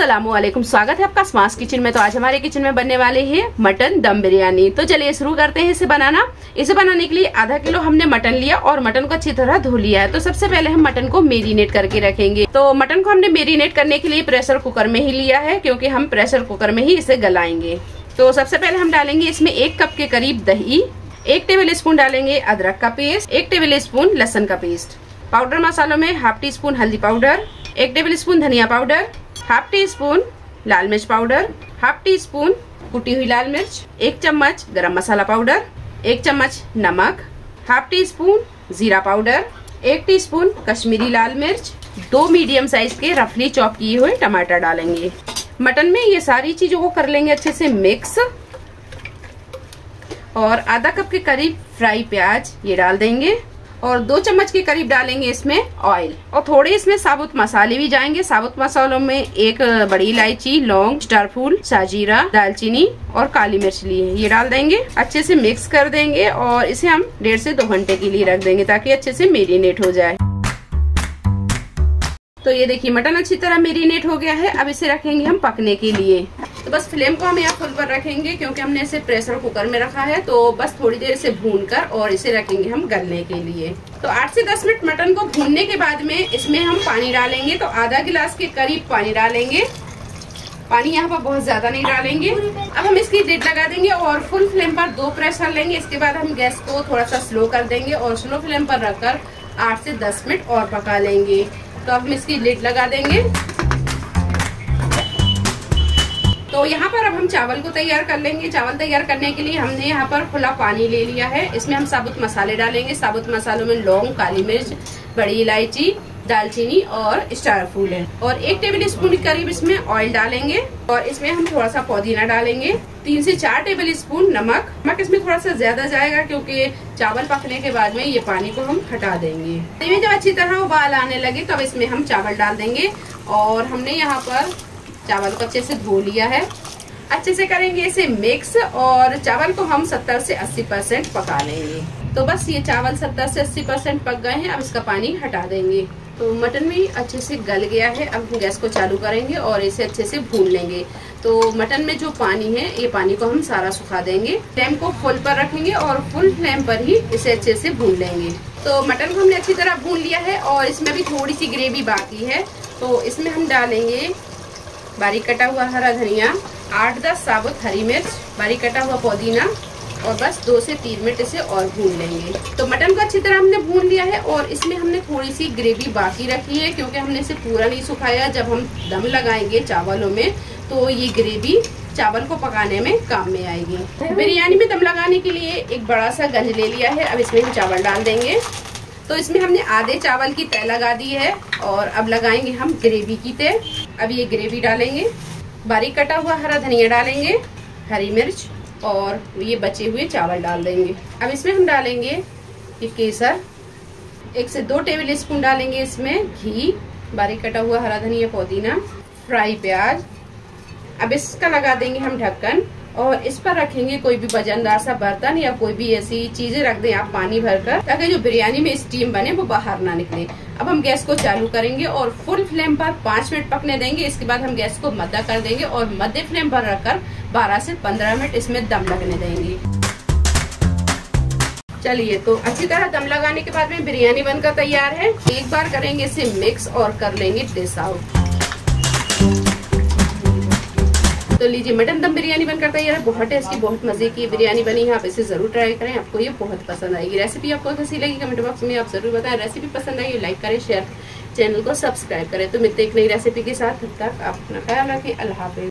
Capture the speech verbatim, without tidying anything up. अस्सलामुअलैकुम, स्वागत है आपका अस्मास किचन में। तो आज हमारे किचन में बनने वाले हैं मटन दम बिरयानी। तो चलिए शुरू करते हैं इसे बनाना। इसे बनाने के लिए आधा किलो हमने मटन लिया और मटन को अच्छी तरह धो लिया है। तो सबसे पहले हम मटन को मैरिनेट करके रखेंगे। तो मटन को हमने मैरिनेट करने के लिए प्रेशर कुकर में ही लिया है, क्योंकि हम प्रेशर कुकर में ही इसे गलाएंगे। तो सबसे पहले हम डालेंगे इसमें एक कप के करीब दही, एक टेबल स्पून डालेंगे अदरक का पेस्ट, एक टेबल स्पून लहसुन का पेस्ट। पाउडर मसालों में हाफ टी स्पून हल्दी पाउडर, एक टेबल स्पून धनिया पाउडर, हाफ टी स्पून लाल मिर्च पाउडर, हाफ टी स्पून कुटी हुई लाल मिर्च, एक चम्मच गरम मसाला पाउडर, एक चम्मच नमक, हाफ टी स्पून जीरा पाउडर, एक टी स्पून कश्मीरी लाल मिर्च, दो मीडियम साइज के रफली चॉप किए हुए टमाटर डालेंगे। मटन में ये सारी चीजों को कर लेंगे अच्छे से मिक्स। और आधा कप के करीब फ्राई प्याज ये डाल देंगे और दो चम्मच के करीब डालेंगे इसमें ऑयल। और थोड़े इसमें साबुत मसाले भी जाएंगे। साबुत मसालों में एक बड़ी इलायची, लौंग, स्टार फूल, साजीरा, दालचीनी और काली मिर्च ली है, ये डाल देंगे। अच्छे से मिक्स कर देंगे और इसे हम डेढ़ से दो घंटे के लिए रख देंगे ताकि अच्छे से मैरिनेट हो जाए। तो ये देखिए मटन अच्छी तरह मैरिनेट हो गया है। अब इसे रखेंगे हम पकने के लिए। तो बस फ्लेम को हम यहाँ फुल पर रखेंगे, क्योंकि हमने इसे प्रेशर कुकर में रखा है। तो बस थोड़ी देर इसे भून कर और इसे रखेंगे हम गलने के लिए। तो आठ से दस मिनट मटन को भूनने के बाद में इसमें हम पानी डालेंगे। तो आधा गिलास के करीब पानी डालेंगे। पानी यहाँ पर बहुत ज्यादा नहीं डालेंगे। अब हम इसकी लिड लगा देंगे और फुल फ्लेम पर दो प्रेशर लेंगे। इसके बाद हम गैस को थोड़ा सा स्लो कर देंगे और स्लो फ्लेम पर रखकर आठ से दस मिनट और पका लेंगे। तो अब हम इसकी लिड लगा देंगे। तो यहाँ पर अब हम चावल को तैयार कर लेंगे। चावल तैयार करने के लिए हमने यहाँ पर खुला पानी ले लिया है। इसमें हम साबुत मसाले डालेंगे। साबुत मसालों में लौंग, काली मिर्च, बड़ी इलायची, दालचीनी और स्टार फूल है। और एक टेबल स्पून के करीब इसमें ऑयल डालेंगे और इसमें हम थोड़ा सा पुदीना डालेंगे। तीन से चार टेबल स्पून नमक। नमक इसमें थोड़ा सा ज्यादा जाएगा, क्योंकि चावल पकने के बाद में ये पानी को हम हटा देंगे। इसमें जब अच्छी तरह उबाल आने लगे तब इसमें हम चावल डाल देंगे। और हमने यहाँ पर चावल को अच्छे से धो लिया है। अच्छे से करेंगे इसे मिक्स और चावल को हम सत्तर से अस्सी परसेंट पका लेंगे। तो बस ये चावल सत्तर से अस्सी परसेंट पक गए हैं। अब इसका पानी हटा देंगे। तो मटन भी अच्छे से गल गया है। अब हम गैस को चालू करेंगे और इसे अच्छे से भून लेंगे। तो मटन में जो पानी है ये पानी को हम सारा सुखा देंगे। फ्लेम को फुल पर रखेंगे और फुल फ्लेम पर ही इसे अच्छे से भून लेंगे। तो मटन को हमने अच्छी तरह भून लिया है और इसमें भी थोड़ी सी ग्रेवी बाकी है। तो इसमें हम डालेंगे बारीक कटा हुआ हरा धनिया, आठ दस साबुत हरी मिर्च, बारीक कटा हुआ पुदीना और बस दो से तीन मिनट इसे और भून लेंगे। तो मटन को अच्छी तरह हमने भून लिया है और इसमें हमने थोड़ी सी ग्रेवी बाकी रखी है, क्योंकि हमने इसे पूरा नहीं सुखाया। जब हम दम लगाएंगे चावलों में तो ये ग्रेवी चावल को पकाने में काम में आएगी। बिरयानी में दम लगाने के लिए एक बड़ा सा गंज ले लिया है। अब इसमें हम चावल डाल देंगे। तो इसमें हमने आधे चावल की तय लगा दी है और अब लगाएंगे हम ग्रेवी की तय। अब ये ग्रेवी डालेंगे, बारीक कटा हुआ हरा धनिया डालेंगे, हरी मिर्च और ये बचे हुए चावल डाल देंगे। अब इसमें हम डालेंगे ये केसर, एक से दो टेबल स्पून डालेंगे इसमें घी, बारीक कटा हुआ हरा धनिया, पुदीना, फ्राई प्याज। अब इसका लगा देंगे हम ढक्कन और इस पर रखेंगे कोई भी वजनदार सा बर्तन या कोई भी ऐसी चीजें रख दें आप पानी भरकर, ताकि जो बिरयानी में स्टीम बने वो बाहर ना निकले। अब हम गैस को चालू करेंगे और फुल फ्लेम पर पाँच मिनट पकने देंगे। इसके बाद हम गैस को मद्दा कर देंगे और मध्य फ्लेम पर रखकर बारह से पंद्रह मिनट इसमें दम लगने देंगे। चलिए, तो अच्छी तरह दम लगाने के बाद में बिरयानी बनकर तैयार है। एक बार करेंगे इसे मिक्स और कर लेंगे डिश आउट। तो लीजिए मटन दम बिरयानी बनकर तैयार है। बहुत टेस्टी, बहुत मजे की बिरयानी बनी है। आप इसे जरूर ट्राई करें, आपको ये बहुत पसंद आएगी। रेसिपी आपको कैसी लगी कमेंट बॉक्स में आप जरूर बताएं। रेसिपी पसंद आई लाइक करें, शेयर, चैनल को सब्सक्राइब करें। तो मिलते एक नई रेसिपी के साथ, तब तक आप अपना ख्याल रखें। अल्लाह हाफिज़।